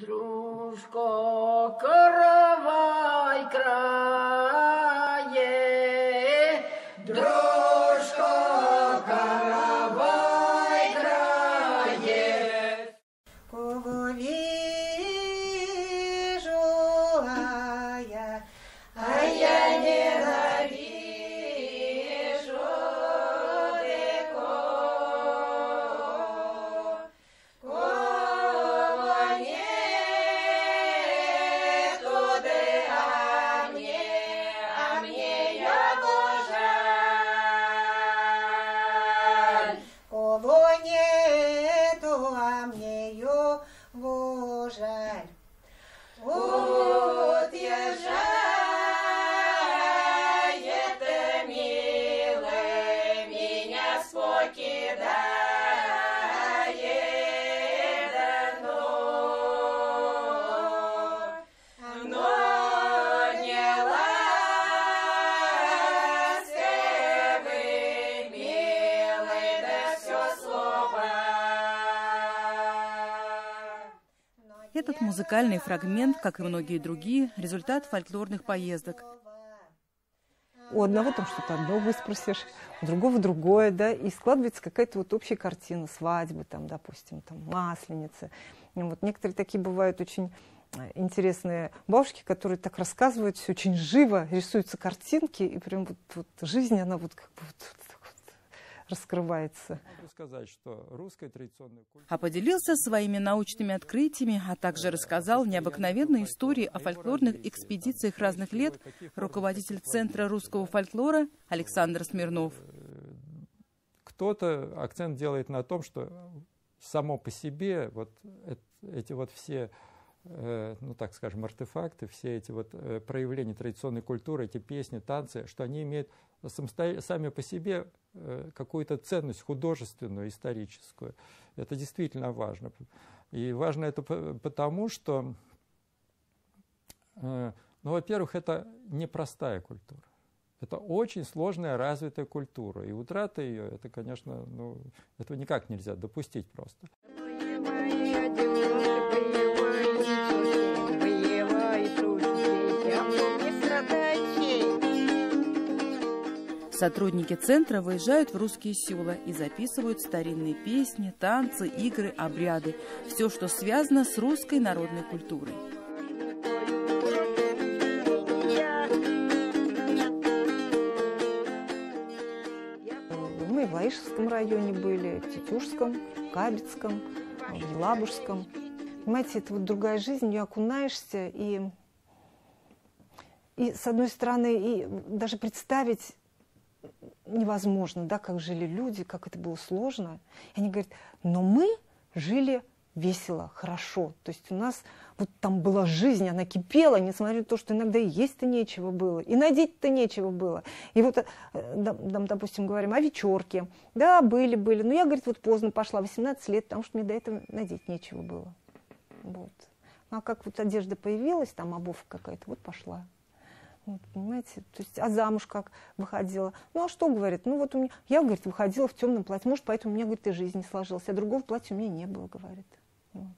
Дружко, каравай крае, дружко, каравай крае. Кого вижу, а я ненавижу далеко. Кого нету, да а мне я божаль. Кого нету, а мне ее божаль. Вот я жаль, это милый меня покидает давно, но не ласковый, милый, да все слово. Этот музыкальный фрагмент, как и многие другие, результат фольклорных поездок. У одного там что-то одно выспросишь, у другого другое, да, и складывается какая-то вот общая картина свадьбы, там, допустим, там, масленицы. Ну, вот некоторые такие бывают очень интересные бабушки, которые так рассказывают, все очень живо, рисуются картинки, и прям вот жизнь, она вот как бы вот так вот раскрывается. Могу сказать, что русская традиционная культура... А поделился своими научными открытиями, а также рассказал необыкновенные истории о фольклорных экспедициях разных лет руководитель Центра русского фольклора Александр Смирнов. Кто-то акцент делает на том, что само по себе вот эти вот все, ну так скажем, артефакты, все эти вот проявления традиционной культуры, эти песни, танцы, что они имеют сами по себе какую-то ценность художественную, историческую. Это действительно важно. И важно это потому, что, ну, во-первых, это непростая культура. Это очень сложная, развитая культура. И утрата ее, это, конечно, ну, этого никак нельзя допустить просто. Сотрудники центра выезжают в русские села и записывают старинные песни, танцы, игры, обряды. Все, что связано с русской народной культурой. Мы в Лаишевском районе были, в Тетюшском, в Кабецком, в Лабужском. Понимаете, это вот другая жизнь, в нее окунаешься. И с одной стороны, и даже представить невозможно, да, как жили люди, как это было сложно. И они говорят, но мы жили весело, хорошо. То есть у нас вот там была жизнь, она кипела, несмотря на то, что иногда и есть-то нечего было, и надеть-то нечего было. И вот, там, допустим, говорим о вечерке. Да, были-были, но я, говорит, вот поздно пошла, 18 лет, потому что мне до этого надеть нечего было. Вот. Ну, а как вот одежда появилась, там обувка какая-то, вот пошла. Вот, понимаете, то есть, а замуж как выходила? Ну, а что, говорит, ну, вот у меня... Я, говорит, выходила в темном платье, может, поэтому у меня, говорит, и жизнь не сложилась, а другого платья у меня не было, говорит. Вот.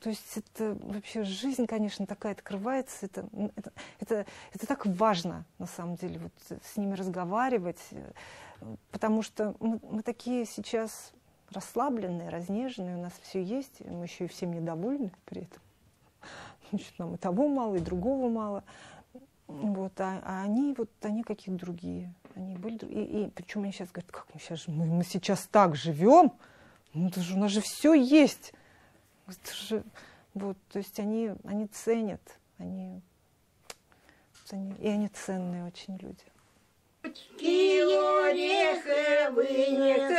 То есть, это вообще жизнь, конечно, такая открывается, это так важно, на самом деле, вот с ними разговаривать, потому что мы такие сейчас расслабленные, разнеженные, у нас все есть, мы еще и всем недовольны при этом. Значит, нам и того мало, и другого мало. Вот, а они, вот, они какие-то другие. Они были, и причем они сейчас говорят, как мы сейчас, мы сейчас так живем, ну, это же, у нас же все есть. Это же, вот, то есть они ценят, они ценные очень люди.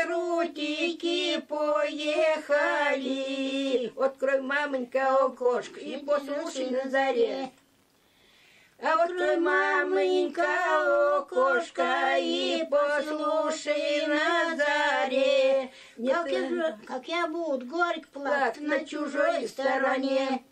Крутики поехали, открой, мамонька, окошко и послушай на заре. А вот твой мамонька окошко и послушай на заре, как я буду горько плакать на чужой стороне.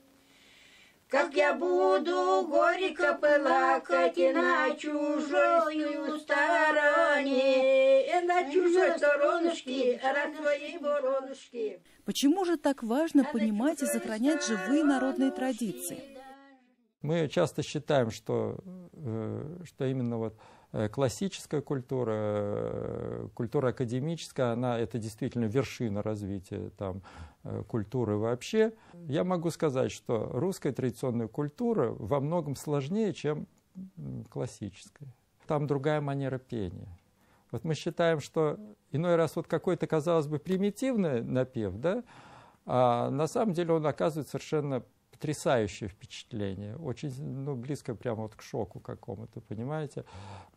Как я буду горько плакать и на чужой стороне, и на чужой сторонушке, на своей воронушке. Почему же так важно понимать и сохранять живые народные традиции? Мы часто считаем, что именно вот классическая культура, культура академическая, она это действительно вершина развития там, культуры вообще. Я могу сказать, что русская традиционная культура во многом сложнее, чем классическая. Там другая манера пения. Вот мы считаем, что иной раз вот какой-то, казалось бы, примитивный напев, да, а на самом деле он оказывает совершенно потрясающее впечатление, очень близко прямо вот к шоку какому-то, понимаете?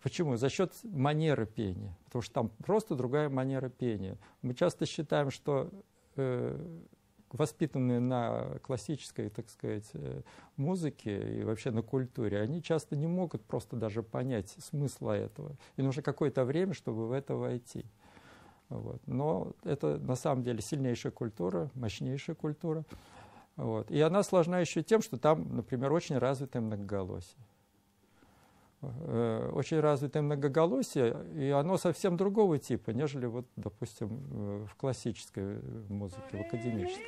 Почему? За счет манеры пения, потому что там просто другая манера пения. Мы часто считаем, что воспитанные на классической, так сказать, музыке и вообще на культуре, они часто не могут просто даже понять смысла этого. И нужно какое-то время, чтобы в это войти. Вот. Но это на самом деле сильнейшая культура, мощнейшая культура. Вот. И она сложна еще тем, что там, например, очень развитое многоголосие. Очень развитое многоголосие, и оно совсем другого типа, нежели, вот, допустим, в классической музыке, в академической.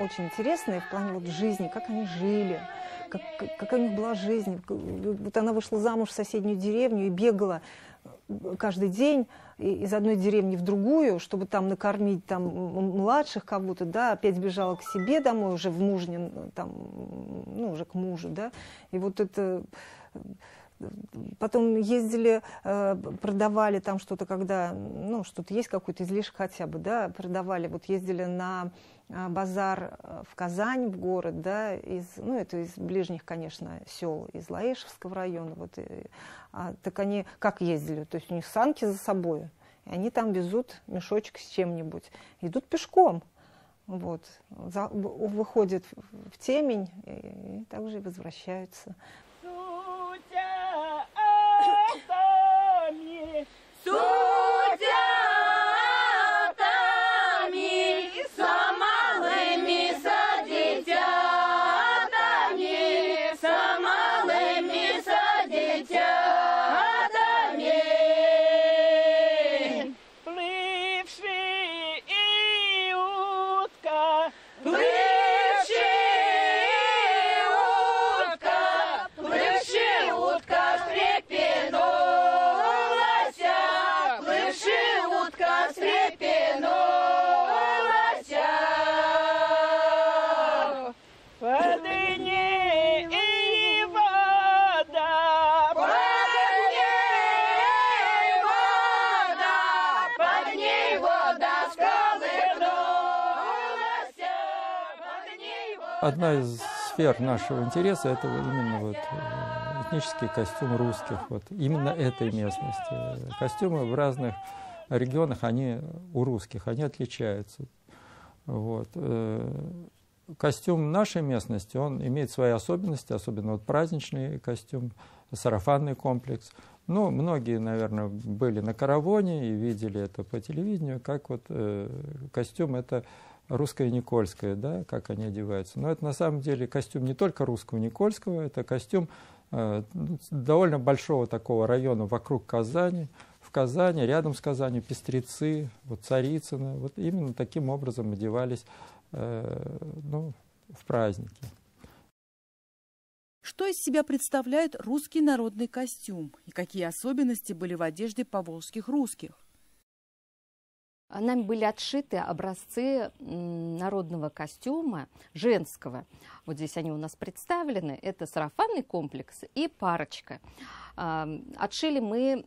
Очень интересные в плане вот жизни, как они жили, какая у них была жизнь. Вот она вышла замуж в соседнюю деревню и бегала каждый день из одной деревни в другую, чтобы там накормить там, младших кого-то, да, опять бежала к себе домой, уже в мужнин, там, ну, уже к мужу, да, и вот это... Потом ездили, продавали там что-то, когда, ну, что-то есть, какой-то излишек хотя бы, да, продавали. Вот ездили на базар в Казань, в город, да, из, ну, это из ближних, конечно, сел, из Лаишевского района, вот, так они как ездили, то есть у них санки за собой, и они там везут мешочек с чем-нибудь, идут пешком, вот, выходят в темень и также возвращаются. Одна из сфер нашего интереса – это именно вот этнический костюм русских, вот именно этой местности. Костюмы в разных регионах, они у русских, они отличаются. Вот. Костюм нашей местности, он имеет свои особенности, особенно вот праздничный костюм, сарафанный комплекс. Ну, многие, наверное, были на Каравоне и видели это по телевидению, как вот костюм – это... русская Никольская, да, как они одеваются. Но это на самом деле костюм не только русского Никольского, это костюм довольно большого такого района вокруг Казани. В Казани, рядом с Казани, Пестрецы, вот Царицыно. Вот именно таким образом одевались ну, в праздники. Что из себя представляет русский народный костюм? И какие особенности были в одежде поволжских русских? Нами были отшиты образцы народного костюма женского. Вот здесь они у нас представлены. Это сарафанный комплекс и парочка. Отшили мы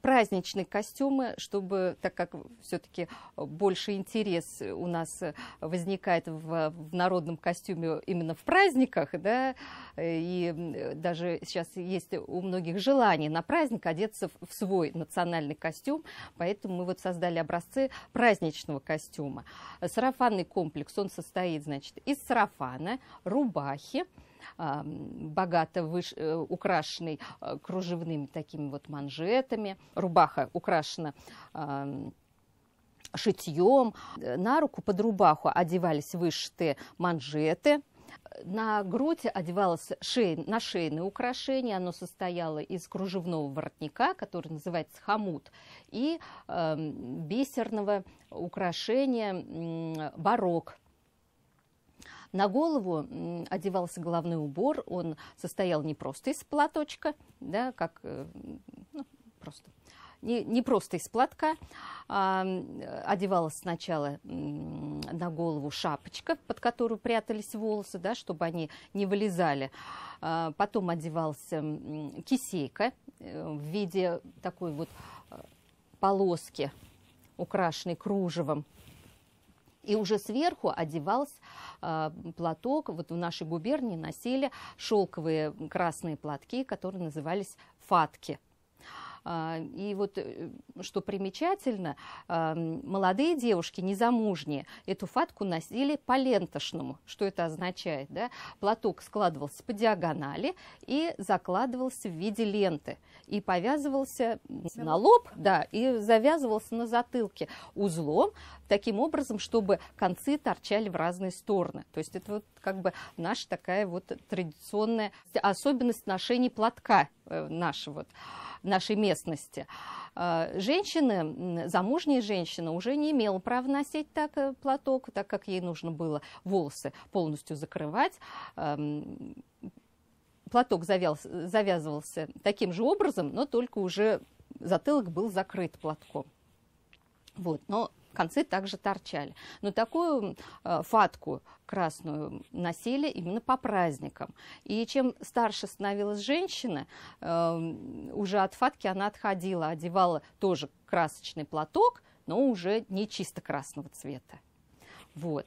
праздничные костюмы, чтобы, так как все-таки больше интерес у нас возникает в народном костюме именно в праздниках, да, и даже сейчас есть у многих желание на праздник одеться в свой национальный костюм, поэтому мы вот создали образцы праздничного костюма. Сарафанный комплекс, он состоит, значит, из сарафана, рубахи, богато украшенный кружевными такими вот манжетами. Рубаха украшена шитьем. На руку под рубаху одевались вышитые манжеты. На грудь одевалось нашейное украшение. Оно состояло из кружевного воротника, который называется хомут, и бисерного украшения барок. На голову одевался головной убор, он состоял не просто из платочка, да, как, ну, просто, не просто из платка, одевалась сначала на голову шапочка, под которую прятались волосы, да, чтобы они не вылезали. Потом одевался кисейка в виде такой вот полоски, украшенной кружевом. И уже сверху одевался платок. Вот в нашей губернии носили шелковые красные платки, которые назывались фатки. И вот, что примечательно, молодые девушки, незамужние, эту фатку носили по-лентошному. Что это означает? Да? Платок складывался по диагонали и закладывался в виде ленты. И повязывался на лоб, да, и завязывался на затылке узлом, таким образом, чтобы концы торчали в разные стороны. То есть это вот как бы наша такая вот традиционная особенность ношения платка нашей местности. Женщины, замужняя женщина уже не имела права носить так платок, так как ей нужно было волосы полностью закрывать. Платок завязывался таким же образом, но только уже затылок был закрыт платком. Вот, но концы также торчали. Но такую фатку красную носили именно по праздникам. И чем старше становилась женщина, уже от фатки она отходила, одевала тоже красочный платок, но уже не чисто красного цвета. Вот.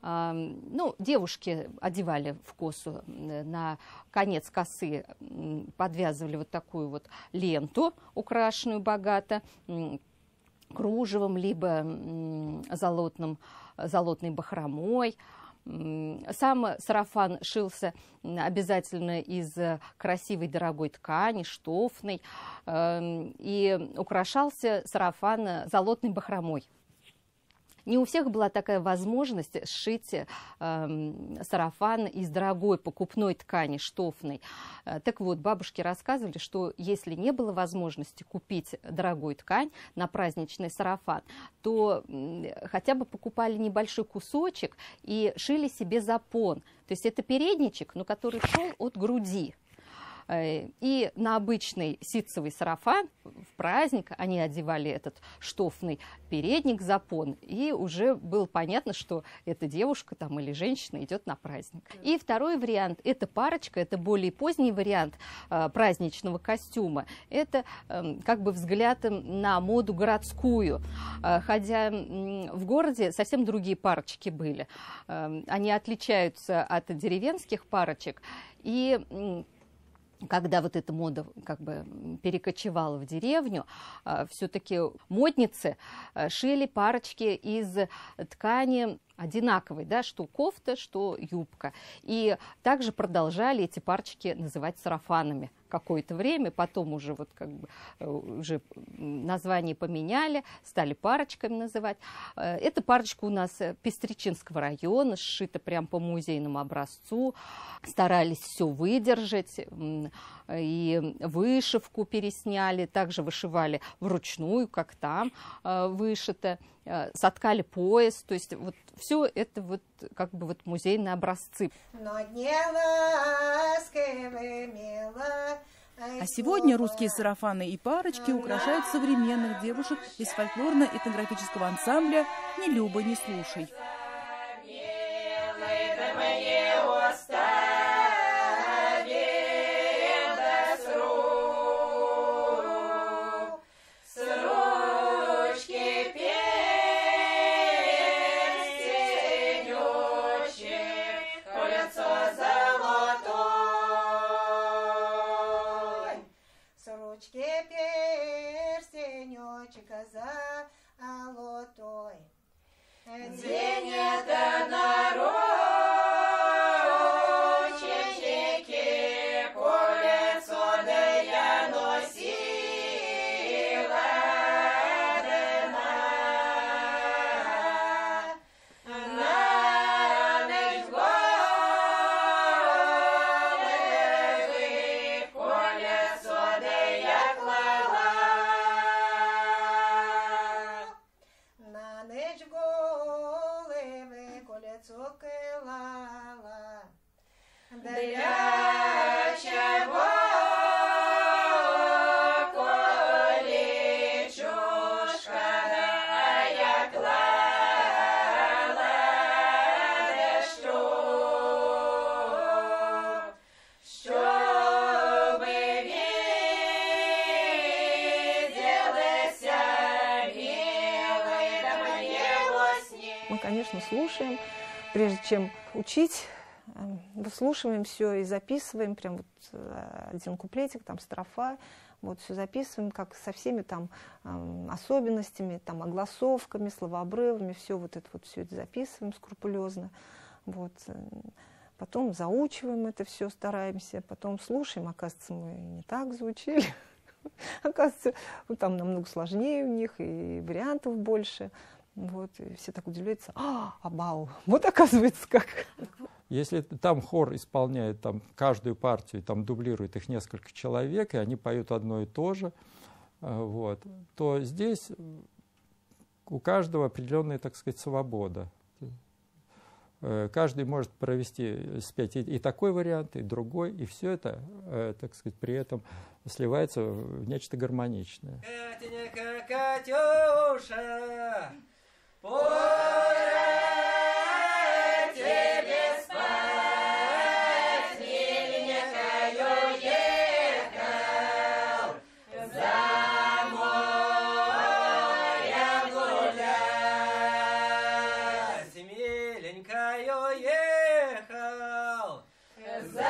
Ну, девушки одевали в косу, на конец косы подвязывали вот такую вот ленту, украшенную богато кружевом, либо золотной бахромой. Сам сарафан шился обязательно из красивой дорогой ткани, штофной, и украшался сарафан золотной бахромой. Не у всех была такая возможность сшить сарафан из дорогой покупной ткани, штофной. Так вот, бабушки рассказывали, что если не было возможности купить дорогую ткань на праздничный сарафан, то хотя бы покупали небольшой кусочек и шили себе запон. То есть это передничек, но который шел от груди. И на обычный ситцевый сарафан в праздник они одевали этот штофный передник, запон, и уже было понятно, что эта девушка там или женщина идет на праздник. И второй вариант – это парочка, это более поздний вариант праздничного костюма. Это как бы взгляд на моду городскую. Хотя в городе совсем другие парочки были. Они отличаются от деревенских парочек, и когда вот эта мода как бы перекочевала в деревню, все-таки модницы шили парочки из ткани одинаковой, да, что кофта, что юбка. И также продолжали эти парочки называть сарафанами какое-то время, потом уже, вот как бы, уже название поменяли, стали парочками называть. Эта парочка у нас Пестречинского района, сшита прям по музейному образцу, старались все выдержать, и вышивку пересняли, также вышивали вручную, как там вышито, соткали пояс, то есть вот все это вот как бы вот музейные образцы. Но не ласковый, мила, А сегодня русские сарафаны и парочки украшают современных девушек из фольклорно-этнографического ансамбля «Не люба, не слушай». Конечно, слушаем, прежде чем учить, выслушиваем все и записываем, прям вот один куплетик, там строфа, вот все записываем, как со всеми там особенностями, там огласовками, словообрывами, все вот это вот все это записываем скрупулезно, вот. Потом заучиваем это все, стараемся, потом слушаем, оказывается, мы не так заучили, оказывается, там намного сложнее у них и вариантов больше. Вот, и все так удивляются, абау, вот оказывается как. Если там хор исполняет там, каждую партию, там дублирует их несколько человек, и они поют одно и то же, вот, то здесь у каждого определенная, так сказать, свобода. Каждый может провести, спеть и такой вариант, и другой, и все это, так сказать, при этом сливается в нечто гармоничное. Катенька, Катюша, пора тебе спать, миленькая уехал, за морем гулять, миленькая уехал, за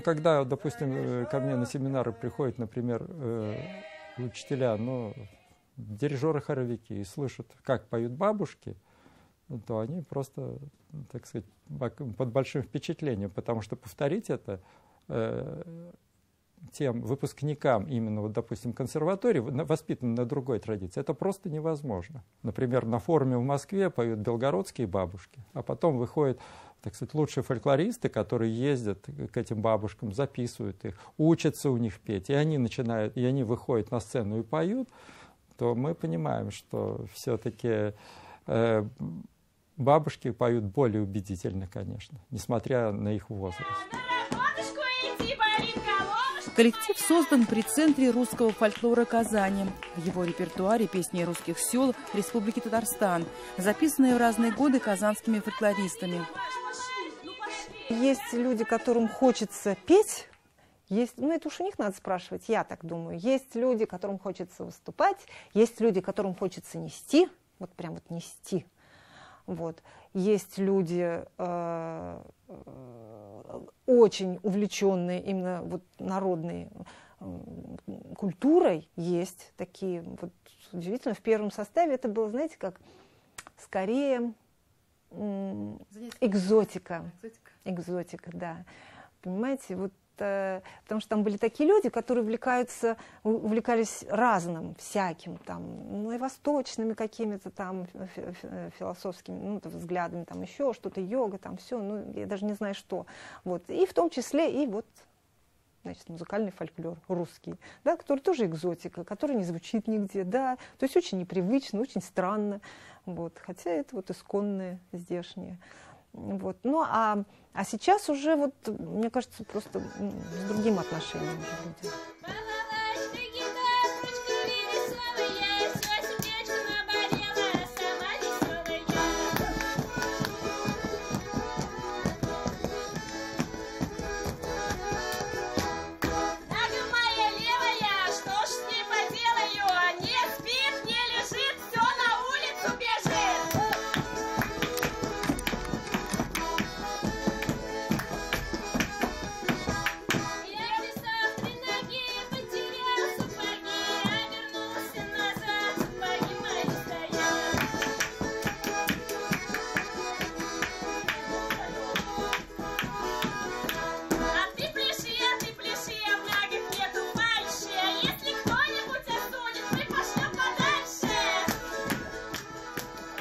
Когда, допустим, ко мне на семинары приходят, например, учителя, ну, дирижеры-хоровики, и слышат, как поют бабушки, то они просто, так сказать, под большим впечатлением, потому что повторить это тем выпускникам именно, вот, допустим, консерватории, воспитанным на другой традиции, это просто невозможно. Например, на форуме в Москве поют белгородские бабушки, а потом выходят, так сказать, лучшие фольклористы, которые ездят к этим бабушкам, записывают их, учатся у них петь, и они начинают, и они выходят на сцену и поют, то мы понимаем, что все-таки бабушки поют более убедительно, конечно, несмотря на их возраст. Коллектив создан при Центре русского фольклора Казани. В его репертуаре песни русских сел Республики Татарстан, записанные в разные годы казанскими фольклористами. Есть люди, которым хочется петь, есть, ну это уж у них надо спрашивать, я так думаю. Есть люди, которым хочется выступать, есть люди, которым хочется нести, вот прям вот нести. Вот. Есть люди очень увлеченные именно вот народной культурой, есть такие вот удивительно. В первом составе это было, знаете, как скорее экзотика. Экзотика, да. Понимаете, вот потому что там были такие люди, которые увлекались разным, всяким, там, ну и восточными какими-то там философскими, ну, взглядами, там еще что-то, йога, там все, ну, я даже не знаю что. Вот. И в том числе и вот, значит, музыкальный фольклор русский, да, который тоже экзотика, который не звучит нигде, да, то есть очень непривычно, очень странно, вот, хотя это вот исконное здешнее. Вот. Ну, а сейчас уже, вот, мне кажется, просто с другим отношением уже люди.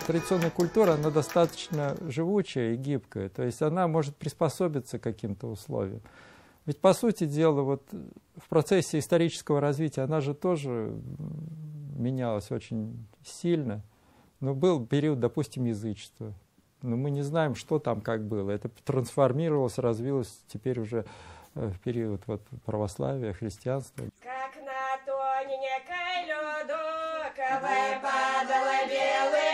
Традиционная культура, она достаточно живучая и гибкая, то есть она может приспособиться к каким-то условиям. Ведь, по сути дела, вот в процессе исторического развития она же тоже менялась очень сильно. Но был период, допустим, язычества. Но мы не знаем, что там как было. Это трансформировалось, развилось теперь уже в период вот, православия, христианства. Как на тоненькой лёдок выпадала белая.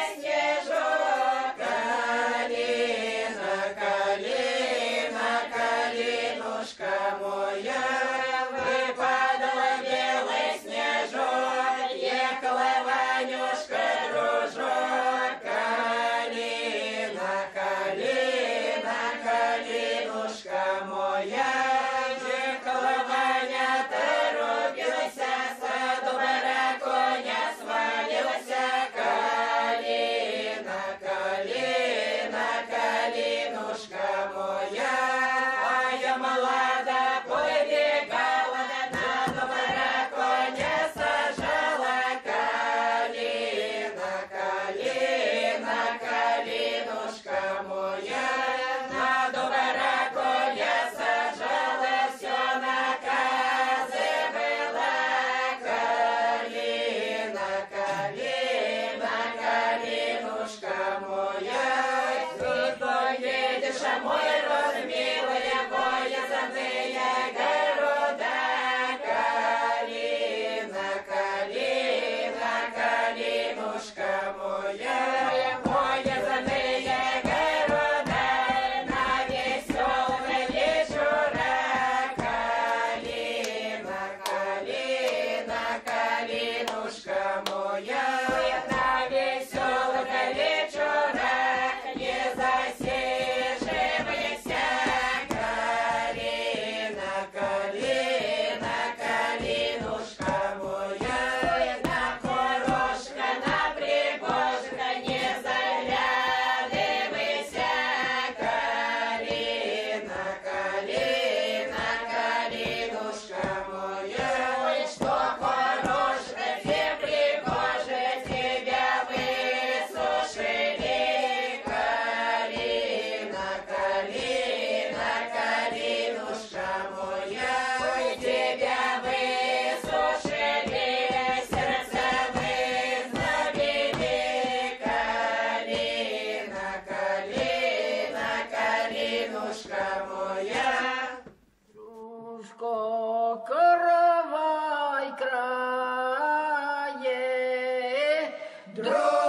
Друг!